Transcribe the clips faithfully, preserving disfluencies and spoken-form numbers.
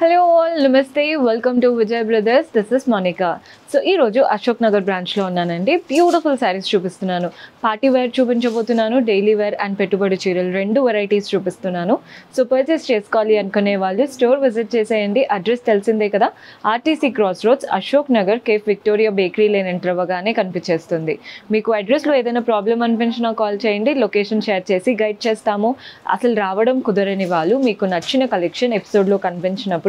Hello all, namaste, welcome to Vijay Brothers. This is Monica. So ee roju Ashok Nagar branch lo unnanandi. Beautiful sarees chupistunanu, party wear chupinchabothunanu, daily wear and pettubadi cheeralu rendu varieties chupistunanu. So purchase cheskovali ankone vallu store visit cheseyandi. Address telisinde kada, R T C Crossroads, Ashok Nagar, Cape Victoria Bakery Lane enter avagane kanipichestundi. Meeku address lo edaina problem anpinchina call cheyandi, location share chesi guide chestamu. Asalu raavadam kudarani vallu meeku nachina collection episode lo kanipinchina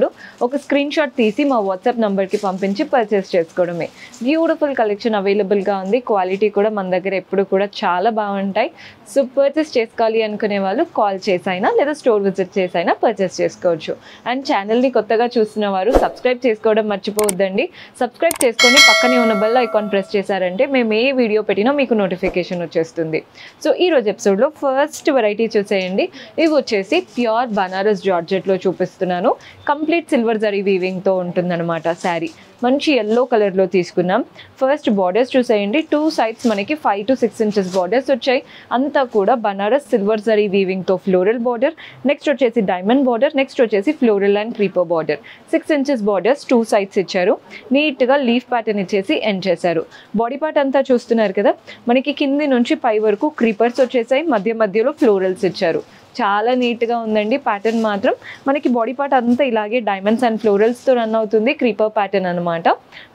ఒక screen shot తీసి మా WhatsApp number కి పంపించి purchase చేసుకోవడమే. Beautiful collection available గా ఉంది, quality కూడా మన దగ్గర ఎప్పుడు కూడా చాలా బాగుంటాయి. సో పర్చేస్ చేసుకోవాలి అనుకునే వాళ్ళు కాల్ చేసైనా లేదా స్టోర్ విజిట్ చేసైనా పర్చేస్ చేసుకోవచ్చు. అండ్ ఛానల్ ని కొత్తగా చూస్తున్న వారు సబ్స్క్రైబ్ చేసుకోవడం మర్చిపోవద్దండి. సబ్స్క్రైబ్ చేసుకొని పక్కనే ఉన్న బెల్ ఐకాన్ ప్రెస్ చేశారంటే మేము ఏ వీడియో పెట్టినా మీకు నోటిఫికేషన్ వచ్చేస్తుంది. సో ఈ రోజు ఎపిసోడ్ లో ఫస్ట్ వెరైటీ చూసేయండి. ఇవి వచ్చేసి ప్యూర్ బనారస్ జార్జెట్ లో చూపిస్తున్నాను. కంప్లీట్ సిల్వర్ జరీ వీవింగ్ తో ఉంటుందన్నమాట శారీ. మంచి yellow కలర్ లో తీసుకున్నాం. ఫస్ట్ బార్డర్స్ చూసేయండి. టూ సైడ్స్ మనకి five to six inches borders వచ్చాయి. అంతా కూడా బనారస్ సిల్వర్ జరీ వీవింగ్ తో ఫ్లోరల్ బార్డర్, నెక్స్ట్ వచ్చేసి డైమండ్ బార్డర్, నెక్స్ట్ వచ్చేసి floral and creeper border. Six inches borders two sides ఇచ్చారు. నీట్ గా లీఫ్ ప్యాటర్న్ ఇచ్చేసి ఎండ్ చేశారు. బాడీ పార్ట్ అంతా చూస్తున్నారు కదా, మనకి కింది నుంచి పై వరకు క్రీపర్స్ వచ్చేసాయి, మధ్య మధ్యలో ఫ్లోరల్స్ ఇచ్చారు. చాలా నీట్గా ఉందండి ప్యాటర్న్ మాత్రం. మనకి బాడీ పార్ట్ అంతా ఇలాగే డైమండ్స్ అండ్ ఫ్లోరల్స్తో రన్ అవుతుంది, క్రీపర్ ప్యాటర్న్ అనమాట.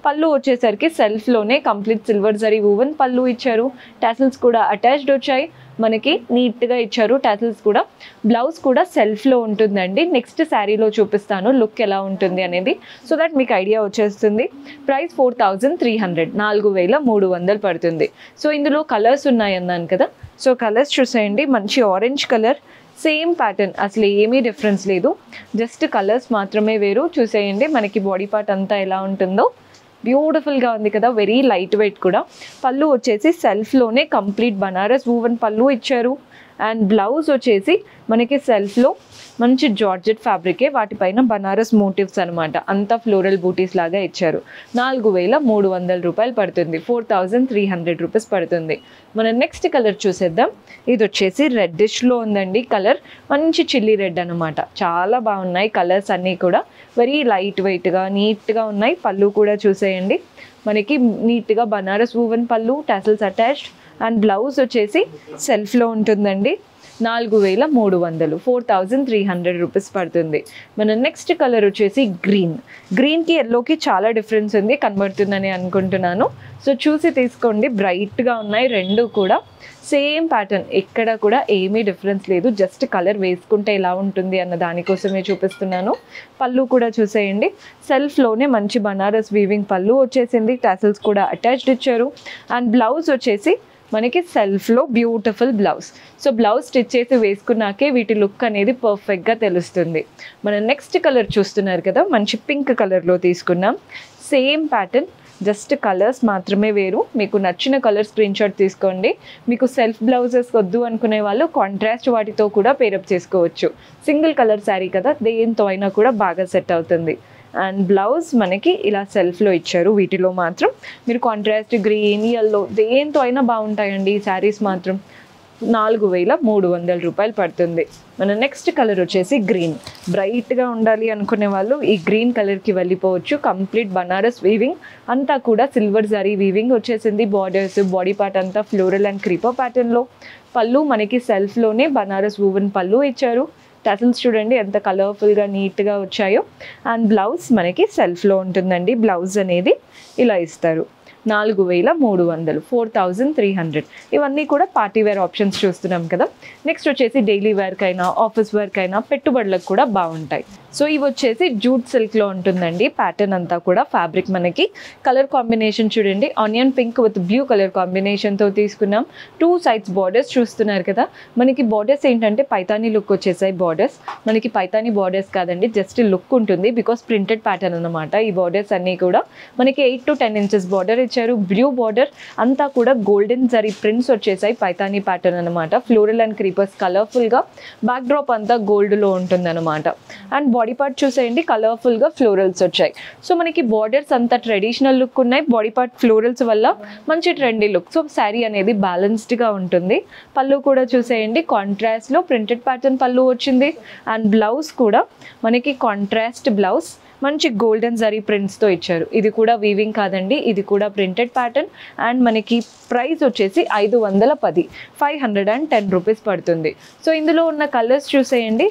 పళ్ళు వచ్చేసరికి సెల్ఫ్లోనే కంప్లీట్ సిల్వర్ జరీ వూవెన్ పళ్ళు ఇచ్చారు. టాసిల్స్ కూడా అటాచ్డ్ వచ్చాయి, మనకి నీట్గా ఇచ్చారు టాసిల్స్ కూడా. బ్లౌజ్ కూడా సెల్ఫ్లో ఉంటుందండి. నెక్స్ట్ శారీలో చూపిస్తాను లుక్ ఎలా ఉంటుంది అనేది, సో దట్ మీకు ఐడియా వచ్చేస్తుంది. Price four thousand three hundred నాలుగు వేల మూడు వందలు పడుతుంది. సో ఇందులో కలర్స్ ఉన్నాయి అన్నాను కదా, సో కలర్స్ చూసేయండి. మంచి ఆరెంజ్ కలర్, సేమ్ ప్యాటర్న్, అసలు ఏమీ డిఫరెన్స్ లేదు, జస్ట్ కలర్స్ మాత్రమే వేరు. చూసేయండి మనకి బాడీ పార్ట్ అంతా ఎలా ఉంటుందో. బ్యూటిఫుల్గా ఉంది కదా, వెరీ లైట్ వెయిట్ కూడా. పళ్ళు వచ్చేసి సెల్ఫ్లోనే కంప్లీట్ బనారస్ వూవెన్ పళ్ళు ఇచ్చారు. అండ్ బ్లౌజ్ వచ్చేసి మనకి సెల్ఫ్లో మంచి జార్జెట్ ఫ్యాబ్రికే, వాటిపైన బనారస్ మోటివ్స్ అనమాట. అంతా ఫ్లోరల్ బూటీస్ లాగా ఇచ్చారు. నాలుగు వేల మూడు వందల రూపాయలు పడుతుంది, four thousand three hundred rupees పడుతుంది. మనం నెక్స్ట్ కలర్ చూసేద్దాం. ఇది వచ్చేసి రెడ్డిష్లో ఉందండి కలర్, మంచి చిల్లీ రెడ్ అనమాట. చాలా బాగున్నాయి కలర్స్ అన్నీ కూడా, వెరీ లైట్ వెయిట్గా నీట్గా ఉన్నాయి. పళ్ళు కూడా చూసేయండి, మనకి నీట్గా బనారస్ వూవెన్ పళ్ళు, టాసిల్స్ అటాచ్డ్. అండ్ బ్లౌజ్ వచ్చేసి సెల్ఫ్లో ఉంటుందండి. నాలుగు వేల మూడు వందలు four thousand three hundred rupees పడుతుంది. మన నెక్స్ట్ కలర్ వచ్చేసి గ్రీన్. గ్రీన్కి ఎల్లోకి చాలా డిఫరెన్స్ ఉంది కనబడుతుందని అనుకుంటున్నాను. సో చూసి తీసుకోండి, బ్రైట్గా ఉన్నాయి రెండు కూడా. సేమ్ ప్యాటర్న్, ఎక్కడ కూడా ఏమీ డిఫరెన్స్ లేదు, జస్ట్ కలర్ వేసుకుంటే ఎలా ఉంటుంది అన్న దానికోసమే చూపిస్తున్నాను. పళ్ళు కూడా చూసేయండి, సెల్ఫ్లోనే మంచి బనారస్ వీవింగ్ పళ్ళు వచ్చేసింది. టాసిల్స్ కూడా అటాచ్డ్ ఇచ్చారు. అండ్ బ్లౌజ్ వచ్చేసి మనకి సెల్ఫ్లో beautiful blouse. So blouse stitch చేసి వేసుకున్నాకే వీటి లుక్ అనేది పర్ఫెక్ట్గా తెలుస్తుంది. మనం నెక్స్ట్ కలర్ చూస్తున్నారు కదా, మంచి పింక్ కలర్లో తీసుకున్నాం. సేమ్ ప్యాటర్న్, జస్ట్ కలర్స్ మాత్రమే వేరు. మీకు నచ్చిన కలర్ స్క్రీన్షాట్ తీసుకోండి. మీకు సెల్ఫ్ బ్లౌజెస్ వద్దు అనుకునే వాళ్ళు కాంట్రాస్ట్ వాటితో కూడా పేరప్ చేసుకోవచ్చు. సింగిల్ కలర్ శారీ కదా, దేంతో అయినా కూడా బాగా సెట్ అవుతుంది. అండ్ బ్లౌజ్ మనకి ఇలా సెల్ఫ్లో ఇచ్చారు. వీటిలో మాత్రం మీరు కాంట్రాస్ట్ గ్రీన్, ఎల్లో దేంతో అయినా బాగుంటాయండి ఈ శారీస్ మాత్రం. నాలుగు వేల మూడు వందల రూపాయలు పడుతుంది. మన నెక్స్ట్ కలర్ వచ్చేసి గ్రీన్. బ్రైట్గా ఉండాలి అనుకునే వాళ్ళు ఈ గ్రీన్ కలర్కి వెళ్ళిపోవచ్చు. కంప్లీట్ బనారస్ వీవింగ్, అంతా కూడా సిల్వర్ జరీ వీవింగ్ వచ్చేసింది. బార్డర్స్, బాడీ పార్ట్ అంతా ఫ్లోరల్ అండ్ క్రీపర్ ప్యాటర్న్లో. పళ్ళు మనకి సెల్ఫ్లోనే బనారస్ వూవెన్ పళ్ళు ఇచ్చారు. టాసిల్స్ చూడండి ఎంత కలర్ఫుల్గా నీట్గా వచ్చాయో. అండ్ బ్లౌజ్ మనకి సెల్ఫ్లో ఉంటుందండి. బ్లౌజ్ అనేది ఇలా ఇస్తారు. నాలుగు వేల మూడు వందలు ఫోర్ థౌజండ్ త్రీ హండ్రెడ్ ఇవన్నీ కూడా పార్టీ వేర్ ఆప్షన్స్ చూస్తున్నాం కదా. నెక్స్ట్ వచ్చేసి డైలీ వేర్కి అయినా, ఆఫీస్ వేర్కి అయినా, పెట్టుబడులకు కూడా బాగుంటాయి. సో ఇవి వచ్చేసి జూట్ సిల్క్లో ఉంటుందండి ప్యాటర్న్ అంతా కూడా. ఫ్యాబ్రిక్ మనకి కలర్ కాంబినేషన్ చూడండి, onion pink with blue colour కాంబినేషన్తో తీసుకున్నాం. టూ సైడ్స్ బార్డర్స్ చూస్తున్నారు కదా, మనకి బార్డర్స్ ఏంటంటే పైతానీ లుక్ వచ్చేసాయి. బార్డర్స్ మనకి పైతానీ బార్డర్స్ కాదండి, జస్ట్ లుక్ ఉంటుంది బికాస్ ప్రింటెడ్ ప్యాటర్న్ అనమాట. ఈ బార్డర్స్ అన్నీ కూడా మనకి eight to ten inches border ఇచ్చారు. బ్లూ బార్డర్, అంతా కూడా గోల్డెన్ జరీ ప్రింట్స్ వచ్చేసాయి. పైతానీ ప్యాటర్న్ అనమాట. ఫ్లోరల్ అండ్ క్రీపర్స్ కలర్ఫుల్గా, బ్యాక్ డ్రాప్ అంతా గోల్డ్లో ఉంటుంది అనమాట. అండ్ బాడీ body part చూసేయండి colorful గా florals వచ్చాయి. సో మనకి borders అంత traditional look ఉన్నాయి, body part florals వల్ల మంచి trendy look. సో saree అనేది balanced గా ఉంటుంది. పల్లు కూడా చూసేయండి contrast లో printed pattern పల్లు వచ్చింది and blouse కూడా మనకి contrast blouse మంచి గోల్డెన్ జరీ ప్రింట్స్ తో ఇచ్చారు. ఇది కూడా వీవింగ్ కాదండి, ఇది కూడా ప్రింటెడ్ ప్యాటర్న్ అండ్ మనకి ప్రైస్ వచ్చేసి ఐదు వందల పది, five hundred and ten rupees పడుతుంది. సో ఇందులో ఉన్న కలర్స్ చూసేయండి,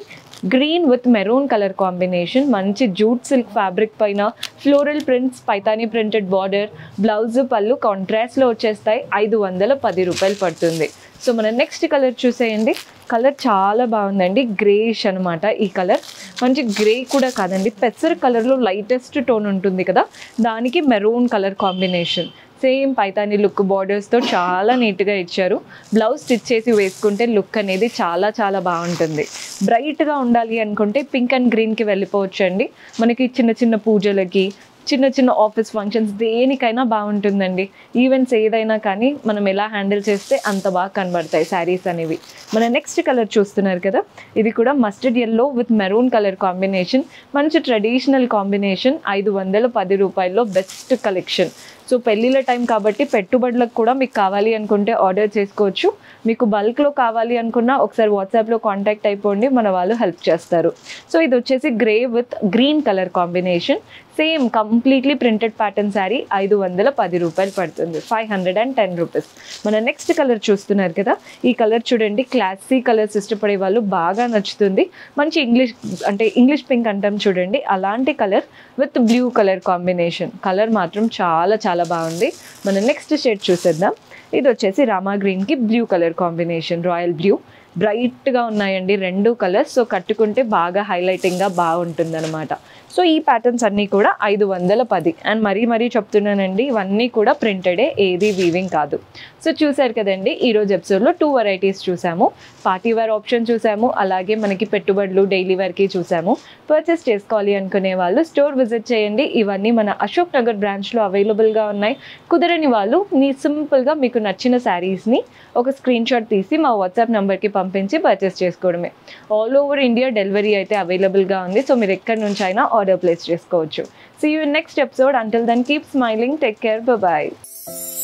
green with maroon colour combination, మంచి జూట్ సిల్క్ ఫ్యాబ్రిక్ పైన floral prints, Paithani printed border, blouse పళ్ళు కాంట్రాస్ట్లో వచ్చేస్తాయి. ఐదు వందల పది రూపాయలు పడుతుంది. సో మన నెక్స్ట్ కలర్ చూసేయండి, కలర్ చాలా బాగుందండి, గ్రేష్ అనమాట. ఈ కలర్ మంచి గ్రే కూడా కాదండి, పెసర్ కలర్లో లైటెస్ట్ టోన్ ఉంటుంది కదా, దానికి maroon colour combination. Same Paithani look బార్డర్స్తో చాలా నీట్గా ఇచ్చారు. బ్లౌజ్ స్టిచ్ చేసి వేసుకుంటే లుక్ అనేది చాలా చాలా బాగుంటుంది. బ్రైట్గా ఉండాలి అనుకుంటే పింక్ అండ్ గ్రీన్కి వెళ్ళిపోవచ్చు అండి. మనకి చిన్న చిన్న పూజలకి, చిన్న చిన్న ఆఫీస్ ఫంక్షన్స్ దేనికైనా బాగుంటుందండి. ఈవెంట్స్ ఏదైనా కానీ మనం ఎలా హ్యాండిల్ చేస్తే అంత బాగా కనబడతాయి శారీస్ అనేవి. మన నెక్స్ట్ కలర్ చూస్తున్నారు కదా, ఇది కూడా mustard yellow with maroon colour combination, మంచి ట్రెడిషనల్ కాంబినేషన్. ఐదు వందల పది రూపాయల్లో బెస్ట్ కలెక్షన్. సో పెళ్ళిళ్ళ టైం కాబట్టి పెట్టుబడులకు కూడా మీకు కావాలి అనుకుంటే ఆర్డర్ చేసుకోవచ్చు. మీకు బల్క్లో కావాలి అనుకున్నా ఒకసారి వాట్సాప్లో కాంటాక్ట్ అయిపోండి, మన వాళ్ళు హెల్ప్ చేస్తారు. సో ఇది వచ్చేసి grey with green colour combination, same completely printed pattern sari. ఐదు వందల పది రూపాయలు పడుతుంది, five hundred and ten rupees. మన నెక్స్ట్ కలర్ చూస్తున్నారు కదా, ఈ కలర్ చూడండి, క్లాసీ కలర్స్ ఇష్టపడే వాళ్ళు బాగా నచ్చుతుంది. మంచి ఇంగ్లీష్ అంటే ఇంగ్లీష్ పింక్ అంటాం చూడండి, అలాంటి colour with blue colour combination. Colour మాత్రం చాలా చాలా బాగుంది. మనం నెక్స్ట్ షేడ్ చూసేద్దాం. ఇది వచ్చేసి రామా గ్రీన్కి blue colour combination, royal blue. బ్రైట్గా ఉన్నాయండి రెండు కలర్స్, సో కట్టుకుంటే బాగా హైలైటింగ్గా బాగుంటుంది అనమాట. సో ఈ ప్యాటర్న్స్ అన్నీ కూడా ఐదు వందల పది అండ్ మరీ మరీ చెప్తున్నానండి, ఇవన్నీ కూడా ప్రింటెడే, ఏది వీవింగ్ కాదు. సో చూసారు కదండి, ఈరోజు ఎపిసోడ్లో టూ వెరైటీస్ చూసాము. పార్టీ వేర్ ఆప్షన్ చూసాము, అలాగే మనకి పెట్టుబడులు డైలీ వేర్కి చూసాము. పర్చేస్ చేసుకోవాలి అనుకునే వాళ్ళు స్టోర్ విజిట్ చేయండి. ఇవన్నీ మన అశోక్ నగర్ బ్రాంచ్లో అవైలబుల్గా ఉన్నాయి. కుదరని వాళ్ళు మీ సింపుల్గా మీకు నచ్చిన శారీస్ని ఒక స్క్రీన్ షాట్ తీసి మా వాట్సాప్ నెంబర్కి పంపించి పర్చేస్ చేసుకోవడమే. ఆల్ ఓవర్ ఇండియా డెలివరీ అయితే అవైలబుల్గా ఉంది. సో మీరు ఎక్కడి నుంచి అయినా order place చేసుకోవచ్చు. See you in next episode. Until then, keep smiling, take care, bye bye.